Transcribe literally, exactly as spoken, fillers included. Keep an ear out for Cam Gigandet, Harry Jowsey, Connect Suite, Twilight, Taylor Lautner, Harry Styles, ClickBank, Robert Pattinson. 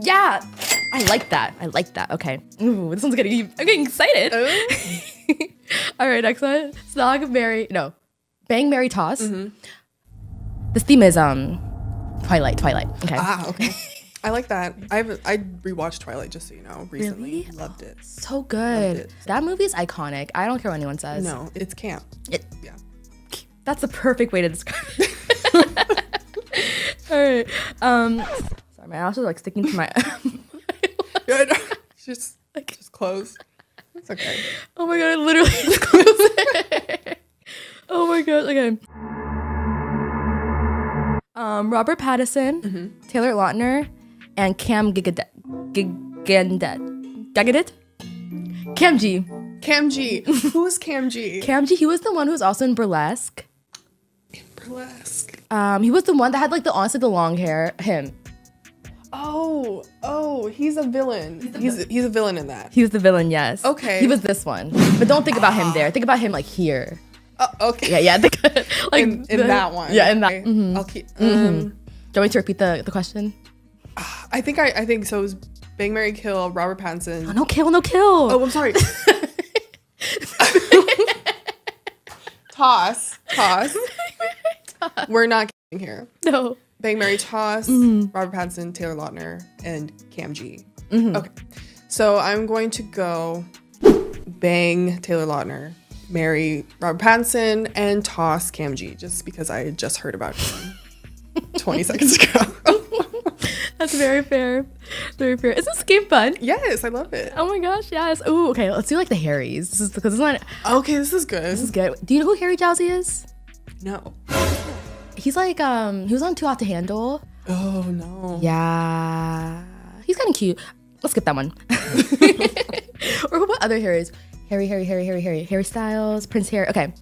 Yeah, I like that. I like that. Okay. Ooh, this one's getting, I'm getting excited. Oh. All right, next one. Snog, marry, no. Bang, marry, toss. Mm-hmm. This theme is um, Twilight, Twilight. Okay. Ah, okay. I like that. I've I rewatched Twilight, just so you know, recently. Really? Loved it. So good. It. That movie is iconic. I don't care what anyone says. No, it's camp. It, yeah. That's the perfect way to describe it. All right. Um, sorry, my eyes are like sticking to my. Good. Just like just close. It's okay. Oh my god! I literally just closed it. Oh my god! Okay. Um, Robert Pattinson, mm-hmm. Taylor Lautner, and Cam Gigandet. Gigandet. Gigandet? Cam G. Cam G. Who's Cam G? Cam G, he was the one who was also in Burlesque. In Burlesque. Um, he was the one that had like the onset of the long hair. Him. Oh, oh, he's a villain. He's a, he's, villain. he's a villain in that. He was the villain, yes. Okay. He was this one. But don't think about ah. him there. Think about him like here. Oh, okay. Yeah, yeah. Think, like in, in the, that one. Yeah, in that. Okay. Mm-hmm. I'll keep. Um, mm-hmm. Do you want me to repeat the the question? I think I I think so. It was Bang, Marry, Kill, Robert Pattinson. Oh, no kill, no kill. Oh, I'm sorry. Toss, toss. Toss. We're not kidding here. No. Bang, Marry, Toss. Mm-hmm. Robert Pattinson, Taylor Lautner, and Cam G. Mm-hmm. Okay. So I'm going to go bang Taylor Lautner, marry Robert Pattinson, and toss Cam G, just because I just heard about him twenty seconds ago. That's very fair. Very fair. Is this game fun? Yes, I love it. Oh my gosh, yes. Oh, okay. Let's do like the Harrys. This is because this one. Okay, this is good. This is good. Do you know who Harry Jowsey is? No. He's like um, he was on Too Hot to Handle. Oh no. Yeah. He's kind of cute. Let's skip that one. Or what other Harrys? Harry, Harry, Harry, Harry, Harry, Harry Styles, Prince Harry. Okay.